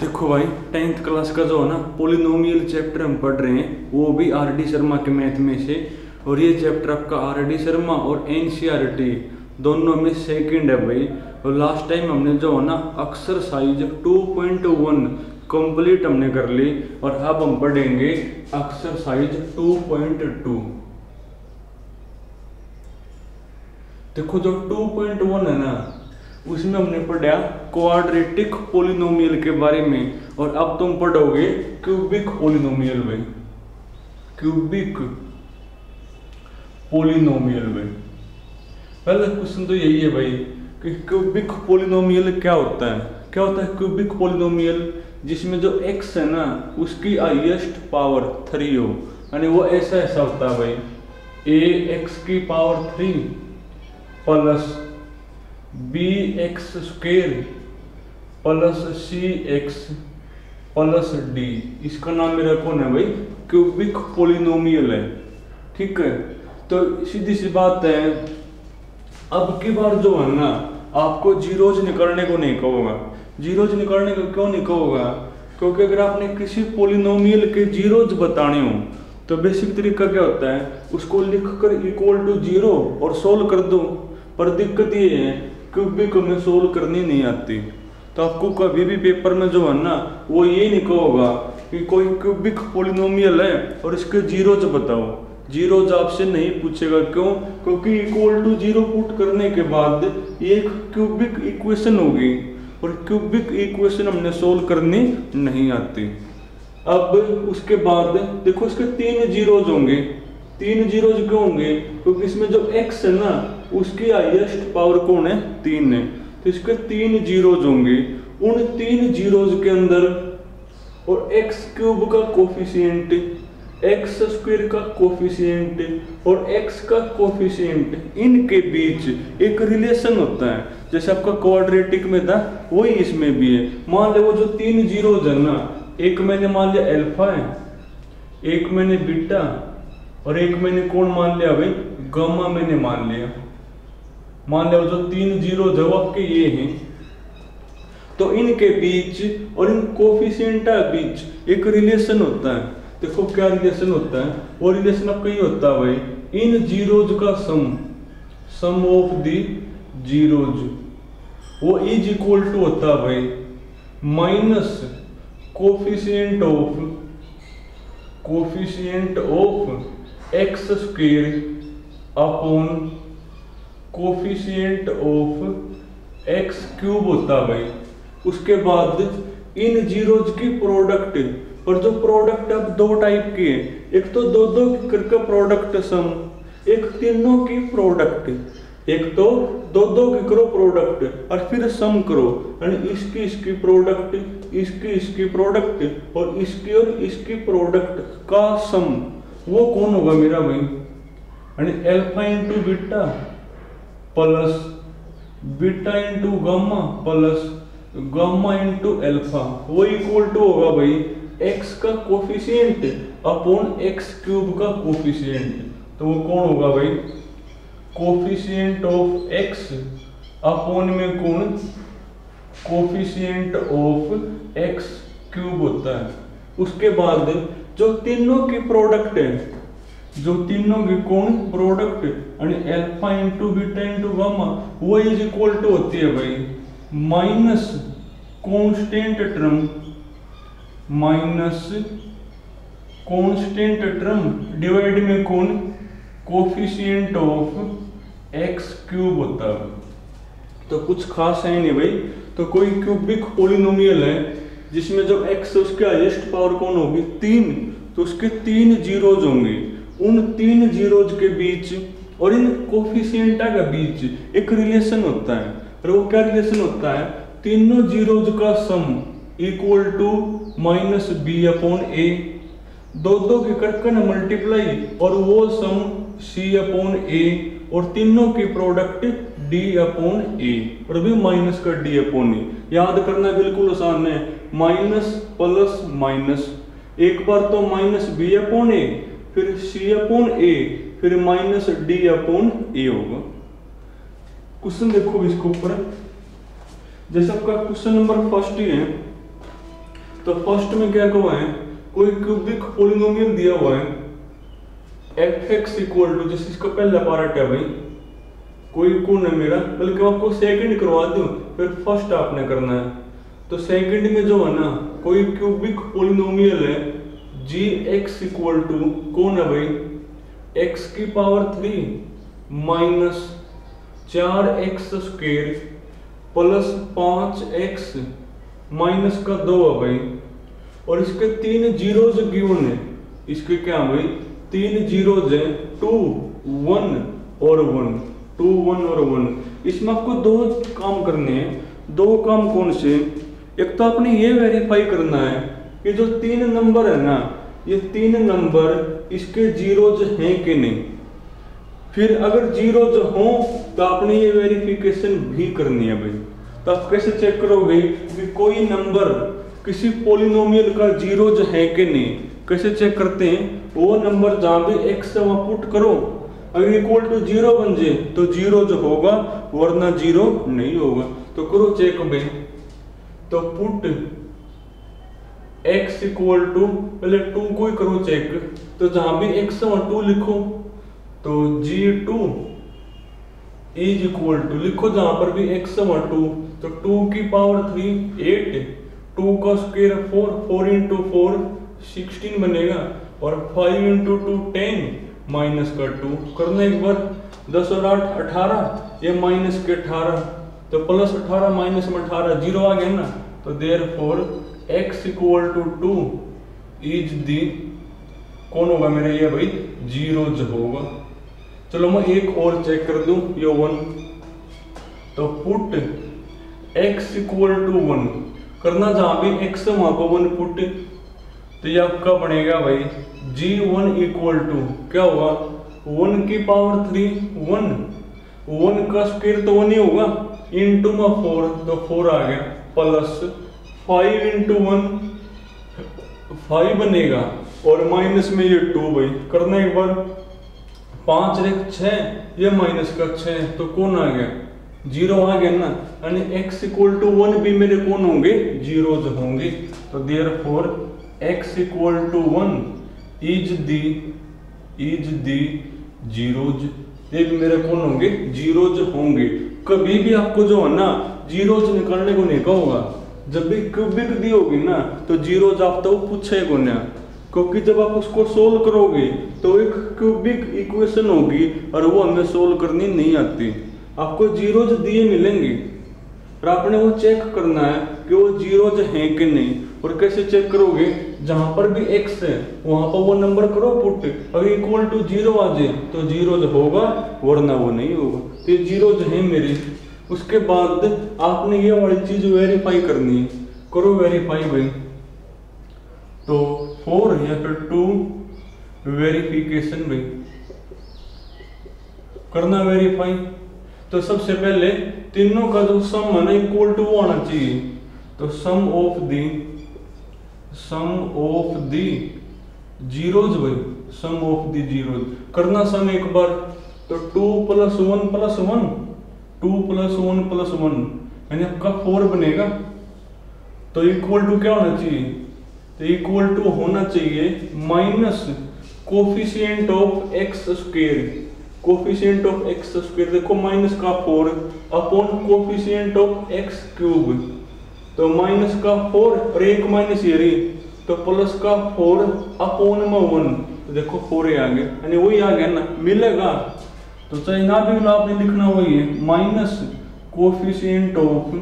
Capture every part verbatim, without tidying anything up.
देखो भाई tenth class का जो है ना पॉलिनोमियल चैप्टर हम पढ़ रहे हैं वो भी आर डी शर्मा के मैथ में से, और ये चैप्टर आपका आर डी शर्मा और एनसीईआरटी दोनों में सेकंड है भाई। और लास्ट टाइम हमने जो है ना exercise two point one complete हमने कर ली, और अब हम पढ़ेंगे एक्सरसाइज टू पॉइंट टू। देखो जो टू पॉइंट वन है ना उसमें हमने पढ़ा क्वाड्रेटिक पॉलिनोमियल के बारे में, और अब तुम पढ़ोगे क्यूबिक पॉलिनोमियल भाई, क्यूबिक पॉलिनोमियल भाई। पहला क्वेश्चन तो यही है भाई कि क्यूबिक पॉलिनोमियल क्या होता है। क्या होता है क्यूबिक पॉलिनोमियल? जिसमें जो एक्स है ना उसकी हाईएस्ट पावर थ्री हो, यानी वो ऐसा ऐसा होता है भाई, ए एक्स की power three plus b x square plus c x plus d. इसका नाम मेरा कौन है भाई? क्यूबिक पॉलिनोमियल है। ठीक है, तो सीधी सी बात है, अब की बार जो है ना आपको जीरोज निकालने को नहीं कहोगा। जीरोज निकालने को क्यों नहीं कहोगा? क्योंकि अगर आपने किसी पॉलिनोमियल के जीरोज बताने हो तो बेसिक तरीका क्या होता है, उसको लिख कर इक्वल टू जीरो और सोल्व कर दो। पर दिक्कत ये है क्यूबिक में सोल्व करनी नहीं आती, तो आपको कभी भी पेपर में जो है ना वो ये नहीं कहोगा कि कोई क्यूबिक पॉलिनोमियल है और इसके जीरोज बताओ। जीरोज आपसे नहीं पूछेगा, क्यों? क्योंकि इक्वल टू जीरो पुट करने के बाद एक क्यूबिक इक्वेशन होगी, और क्यूबिक इक्वेशन हमने सोल्व करनी नहीं आती। अब उसके बाद देखो इसके तीन जीरोज होंगे। तीन जीरोज क्यों होंगे? क्योंकि इसमें जो एक्स है ना उसकी हाईएस्ट पावर कौन है? तीन है, तो इसके तीन जीरोज होंगे। उन तीन जीरोज के अंदर और एक्स क्यूब का कोफिशिएंट, एक्स स्क्वायर का कोफिशिएंट और एक्स का कोफिशिएंट, इनके बीच एक रिलेशन होता है। जैसे आपका क्वाड्रेटिक में था वही इसमें भी है। मान लो वो जो तीन जीरोज है ना, एक मैंने मान लिया अल्फा है, एक मैंने बीटा और एक मैंने कौन मान लिया भाई? गामा मैंने मान लिया। मान लिया वो जो तीन जीरोज है वो आपके ये हैं, तो इनके बीच और इन कोफिशिएंट के बीच एक रिलेशन होता है। देखो क्या रिलेशन होता है, वो रिलेशन आपका ये होता है भाई, इन जीरोज का sum, sum of the zeros, वो इज इक्वल टू होता है भाई minus coefficient of coefficient of x square upon coefficient of x cube होता है भाई। उसके बाद इन जीरोज की प्रोडक्ट, पर जो प्रोडक्ट अब दो टाइप की है, एक तो दो दो करके प्रोडक्ट सम, एक तीनों की प्रोडक्ट। एक तो दो दो की करो प्रोडक्ट और फिर सम करो, यानी इसकी इसकी प्रोडक्ट, इसकी इसकी प्रोडक्ट और इसकी और इसकी प्रोडक्ट का सम, वो कौन होगा मेरा भाई? यानी alpha into beta plus beta into gamma plus gamma into alpha, वो इक्वल टू होगा भाई एक्स का कोफिशिएंट अपॉन एक्स क्यूब का कोफिशिएंट। तो वो कौन होगा भाई? कोफिशिएंट ऑफ एक्स अपॉन में कौन? कोफिशिएंट ऑफ एक्स क्यूब होता है। उसके बाद जो तीनों की प्रोडक्ट है, जो तीनों की कौन प्रोडक्ट, यानी alpha into beta into gamma, वो इज इक्वल टू होती है भाई minus constant term, minus constant term divide में कौन? कोफिशिएंट ऑफ एक्स क्यूब होता है। तो कुछ खास है नहीं भाई। तो कोई क्यूबिक पॉलिनोमियल है जिसमें जब एक्स उसके हाईएस्ट पावर कौन होगी? तीन, तो उसके तीन जीरोज होंगे। उन तीन जीरोज के बीच और इन कोफिशिएंटा के बीच एक रिलेशन होता है, और वो क्या रिलेशन होता है? तीनों जीरोज का sum equal to minus b upon a, दो दो के करके ना मल्टीप्लाई और वो सम सी अपॉन ए, और तीनों की प्रोडक्ट डी अपॉन ए, और भी माइनस का डी अपॉन ए। याद करना बिल्कुल आसान है, माइनस प्लस माइनस, एक बार तो माइनस बी अपॉन ए, फिर सी अपॉन ए, फिर माइनस डी अपॉन ए होगा। क्वेश्चन देखो इसके ऊपर, जैसे आपका क्वेश्चन नंबर फर्स्ट ही है। तो फर्स्ट में क्या हुआ है, कोई क्यूबिक पोलिनोमियल दिया हुआ है एफ एक्स इक्वल टू, जैसे इसका पहला पार्ट है भाई, कोई कौन है मेरा, बल्कि आपको सेकंड करवा दूं फिर फर्स्ट आपने करना है। तो सेकंड में जो है ना, कोई क्यूबिक पोलिनोमियल है जी एक्स इक्वल टू कौन है भाई, एक्स की पावर थ्री माइनस चार एक्स स्क्वेयर प्लस पाँच एक्स माइनस का दो है भाई, और इसके तीन जीरोज गिवन है, इसके क्या भाई तीन जीरोज हैं, टू वन और वन, टू वन और वन। इसमें आपको दो काम करने हैं, दो काम कौन से, एक तो आपने ये वेरीफाई करना है कि जो तीन नंबर है ना, ये तीन नंबर इसके जीरोज हैं कि नहीं, फिर अगर जीरोज हो तो आपने ये वेरिफिकेशन भी करनी है भाई। तो आप कैसे चेक करोगे कि कोई नंबर किसी पोलिनोमियल का जीरोज है कि नहीं, कैसे चेक करते हैं, वो नंबर जहाँ भी एक्स है वहाँ पुट करो, अगर इक्वल टू जीरो बन जाए तो जीरो जो होगा, वरना जीरो नहीं होगा। तो करो चेक भाई, तो पुट एक्स इक्वल टू, पहले टू को ही करो चेक, तो जहाँ भी एक्स है वहाँ टू लिखो, तो g two is equal to लिखो, जहां पर भी एक्स है वहाँ टू, तो टू की पावर थ्री एट, टू का square four, four into four sixteen बनेगा, और five into two ten minus का टू करना एक बार, दस और आठ अठारह, ये माइनस के अठारह, तो प्लस अठारह माइनस में अठारह जीरो आ गया ना, तो therefore x equal to two is the कौन होगा मेरा, ये भाई जीरो जो होगा। चलो मैं एक और चेक कर दूं, ये वन, तो put x equal to one करना, जहाँ भी एक्स है वहाँ पर वन पुट, तो ये आपका बनेगा भाई जी वन इक्वल टू क्या हुआ, वन की पावर थ्री वन, वन का स्क्वायर तो वन ही होगा, इंटू में फोर, तो फोर आ गया, plus five into one five बनेगा, और माइनस में ये टू भाई करना एक बार, पाँच एक छः, ये माइनस का छः, तो कौन आ गया जीरो आ गया ना, यानी एक्स इक्वल टू वन भी मेरे कौन होंगे जीरोज होंगे। तो therefore x equal to one is the is the zeros, ये भी मेरे कौन होंगे जीरोज होंगे। कभी भी आपको जो है ना जीरोज निकालने को नहीं होगा, जब भी क्यूबिक दी होगी ना तो जीरोज आप तो पूछे को ना, क्योंकि जब आप उसको सोल्व करोगे तो एक क्यूबिक इक्वेशन होगी और वो हमें सोल्व करनी नहीं आती, आपको जीरोज दिए मिलेंगे और आपने वो चेक करना है कि वो जीरोज हैं कि नहीं। और कैसे चेक करोगे, जहाँ पर भी एक्स है वहाँ पर वो नंबर करो पुट, अगर इक्वल टू जीरो आ जाए तो जीरोज होगा, वरना वो नहीं होगा, तो ये जीरोज हैं मेरे। उसके बाद आपने ये वाली चीज़ वेरीफाई करनी है, करो वेरीफाई भाई, तो फोर या फिर टू वेरिफिकेशन भी करना वेरीफाई। तो सबसे पहले तीनों का जो सम है ना इक्वल टू आना चाहिए, तो sum of the sum of the zeros भाई, सम ऑफ दी जीरोज करना सम एक बार, तो two plus one plus one two plus one plus one यानी आपका फोर बनेगा, तो इक्वल टू क्या होना चाहिए, इक्वल टू होना चाहिए minus coefficient of x square, coefficient of x square देखो माइनस का four upon coefficient of x cube, तो माइनस का फोर और एक माइनस ये रही, तो प्लस का फोर अपॉन में वन, देखो फोर ही आ गया, यानी वही आ गया ना मिलेगा, तो चाहे ना भी मिला आपने लिखना वही है, minus coefficient of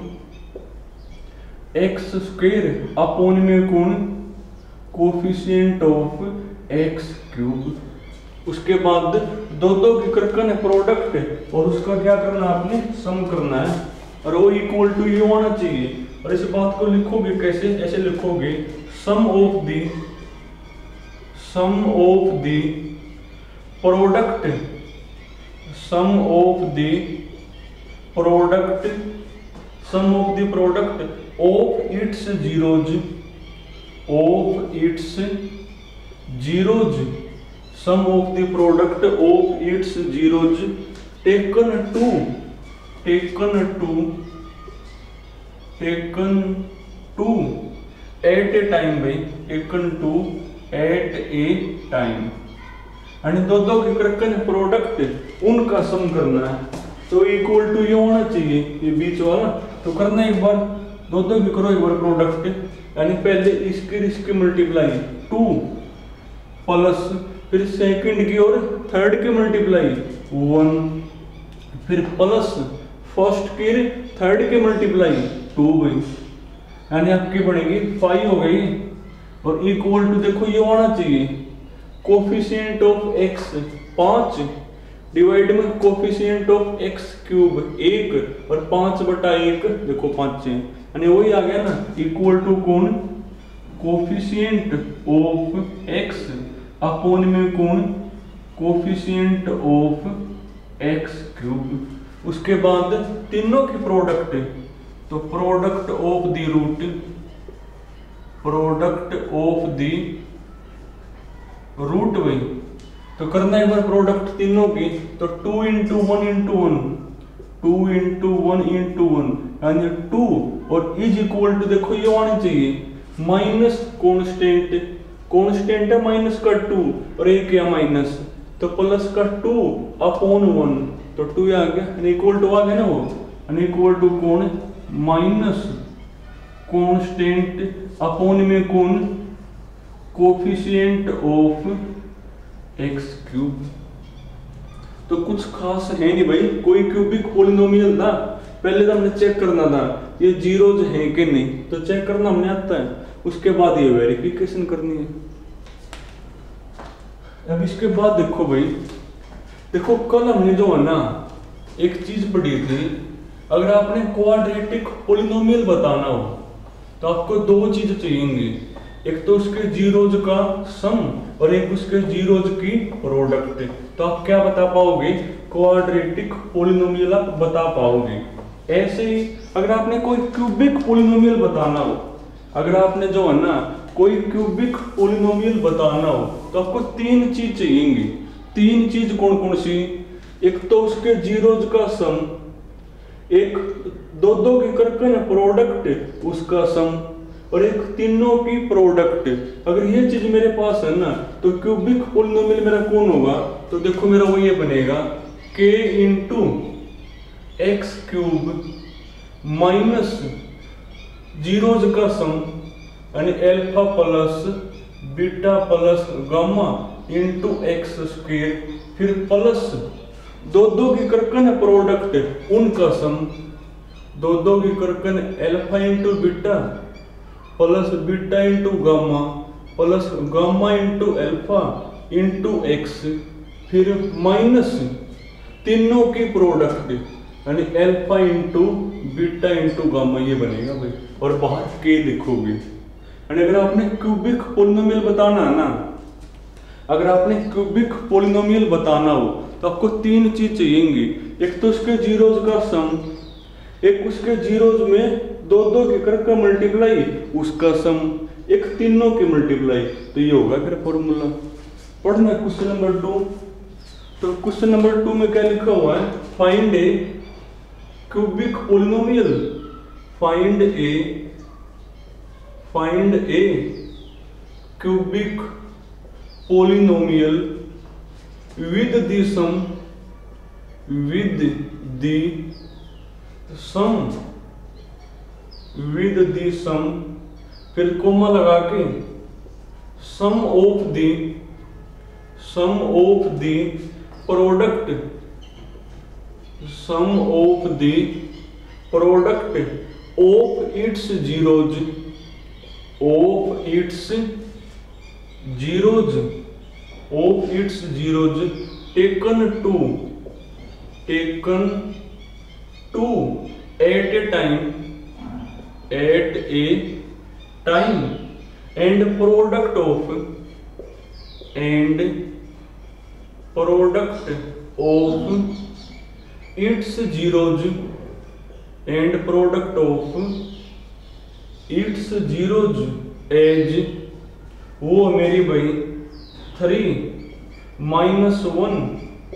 x square upon में कौन कोफिशिएंट ऑफ एक्स क्यूब। उसके बाद दो दो की करकन है प्रोडक्ट, और उसका क्या करना आपने सम करना है, और वो इक्वल टू यू आना चाहिए। और इस बात को लिखोगे कैसे, ऐसे लिखोगे sum of the sum of the product sum of the product sum of the product of its zeros of its zeros sum of the product of its zeros taken to taken to taken to eight time भाई एकन to eight a time आणि दो दो के क्रकन product उनका सम करना है तो इक्वल टू ये होना चाहिए ये बीच वाला तो करना एक बार दो दो भी करो एक बार प्रोडक्ट यानी पहले इसकी इसकी मल्टीप्लाई टू प्लस फिर सेकंड की और थर्ड की मल्टीप्लाई वन फिर प्लस फर्स्ट की थर्ड की मल्टीप्लाई टू गई यानी आपकी बनेगी फाइव हो गई और इक्वल टू देखो ये होना चाहिए कोफिशिएंट ऑफ एक्स पाँच डिवाइड में कोफिशिएंट ऑफ एक्स क्यूब एक और पाँच बटा एक देखो पाँच यानी वही आ गया ना इक्वल टू कौन कोफिशिएंट ऑफ एक्स अपोन में कौन कोफिशिएंट ऑफ एक्स क्यूब उसके बाद तीनों की प्रोडक्ट तो product of the root product of the root वही तो करना एक बार प्रोडक्ट तीनों की तो two into one into one two into one into one यानी टू और इज इक्वल टू देखो ये आना चाहिए माइनस कॉन्स्टेंट कॉन्स्टेंट है माइनस का टू और एक क्या माइनस तो प्लस का टू अपॉन वन तो टू आ गया इक्वल टू आ गया ना वो इक्वल टू कौन माइनस कॉन्स्टेंट अपॉन में कौन कोफिशिएंट ऑफ एक्स क्यूब तो कुछ खास है नहीं भाई कोई क्यूबिक पॉलिनोमियल ना पहले तो हमने चेक करना था ये जीरोज है कि नहीं तो चेक करना हमने आता है उसके बाद ये वेरिफिकेशन करनी है। अब इसके बाद देखो भाई देखो कल हमने जो है ना एक चीज पढ़ी थी अगर आपने क्वाड्रेटिक पॉलिनोमियल बताना हो तो आपको दो चीज चाहिए एक तो उसके जीरोज का सम और एक उसके जीरोज की प्रोडक्ट तो आप क्या बता पाओगे क्वाड्रेटिक पॉलिनोमियल आप बता पाओगे। ऐसे ही अगर आपने कोई क्यूबिक पॉलिनोमियल बताना हो अगर आपने जो है ना कोई क्यूबिक पॉलिनोमियल बताना हो तो आपको तीन चीज चाहिए तीन चीज कौन कौन सी एक तो उसके जीरोज का सम एक दो दो की करके ना प्रोडक्ट उसका सम और एक तीनों की प्रोडक्ट अगर ये चीज मेरे पास है ना तो क्यूबिक पॉलिनोमियल मेरा कौन होगा तो देखो मेरा वो ये बनेगा k into x cube minus zeros का सम यानी alpha plus beta plus gamma into x square फिर प्लस दो दो की करकन प्रोडक्ट उनका सम दो दो की करकन alpha into beta plus beta into gamma plus gamma into alpha into x फिर माइनस तीनों की प्रोडक्ट यानी alpha into beta into gamma ये बनेगा भाई और बाहर के लिखोगे यानी अगर आपने क्यूबिक पॉलिनोमियल बताना ना अगर आपने क्यूबिक पॉलिनोमियल बताना हो तो आपको तीन चीज चाहिए एक तो उसके जीरोज का सम एक उसके जीरोज में दो दो के करके मल्टीप्लाई उसका सम एक तीनों की मल्टीप्लाई तो ये होगा फिर फॉर्मूला पढ़ना क्वेश्चन नंबर टू तो क्वेश्चन नंबर टू में क्या लिखा हुआ है find a cubic polynomial find a find a cubic polynomial with the sum with the sum with the sum फिर कोमा लगा के sum of the sum of the product sum of the product of its zeros of its zeros of its zeros taken two taken two at a time at a time and product of and product of its zeros and product of its zeros as वो मेरी भाई three minus one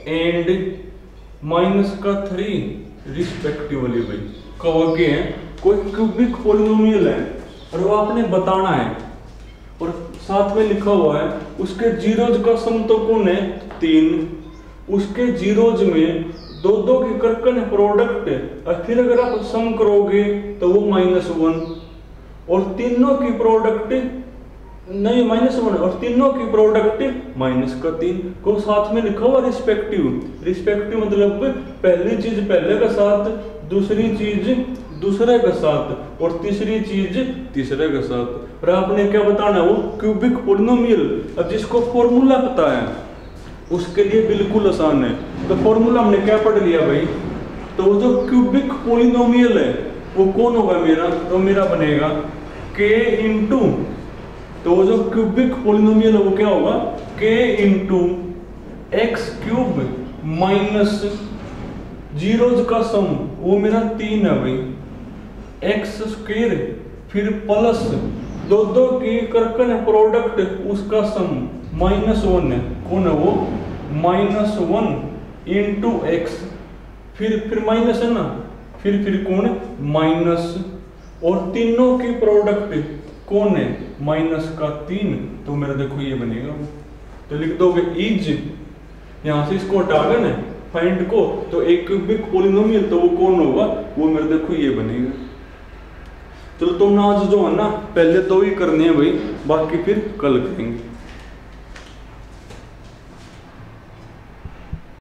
and minus का three respectively भाई कहोगे कोई cubic polynomial है और वो आपने बताना है, और साथ में लिखा हुआ है उसके जीरोज का समतोकोण है तीन, उसके जीरोज में दो दो के कर्कन प्रोडक्ट और फिर अगर आप सम करोगे तो वो माइनस वन, और तीनों की प्रोडक्ट नहीं माइनस वन और तीनों की प्रोडक्ट माइनस का तीन को साथ में लिखा हुआ रिस्पेक्टिव। रिस्पेक्टिव मतलब पहली चीज पहले के साथ, दूसरी चीज दूसरे के साथ और तीसरी चीज तीसरे के साथ। और आपने क्या बताना है वो क्यूबिक पॉलिनोमियल। अब जिसको फॉर्मूला पता है उसके लिए बिल्कुल आसान है। तो फॉर्मूला हमने क्या पढ़ लिया भाई, तो वो जो क्यूबिक पॉलिनोमियल है वो कौन होगा मेरा, तो मेरा बनेगा k इंटू, तो वो जो क्यूबिक पॉलिनोमियल है वो क्या होगा k into x cube minus zeros का सम वो मेरा तीन है भाई एक्स स्क्वेयर, फिर प्लस दो दो की कर्कन प्रोडक्ट उसका सम माइनस वन है, कौन है वो माइनस वन इंटू एक्स, फिर फिर माइनस है ना, फिर फिर कौन माइनस, और तीनों की प्रोडक्ट कौन है माइनस का तीन। तो मेरा देखो ये बनेगा, तो लिख दोगे इज, यहाँ से इसको हटागन है फाइंड को, तो एक क्यूबिक पॉलिनोमियल तो वो कौन होगा, वो मेरा देखो ये बनेगा। चलो तो तुम आज जो है ना पहले तो ही करने हैं भाई, बाकी फिर कल करेंगे।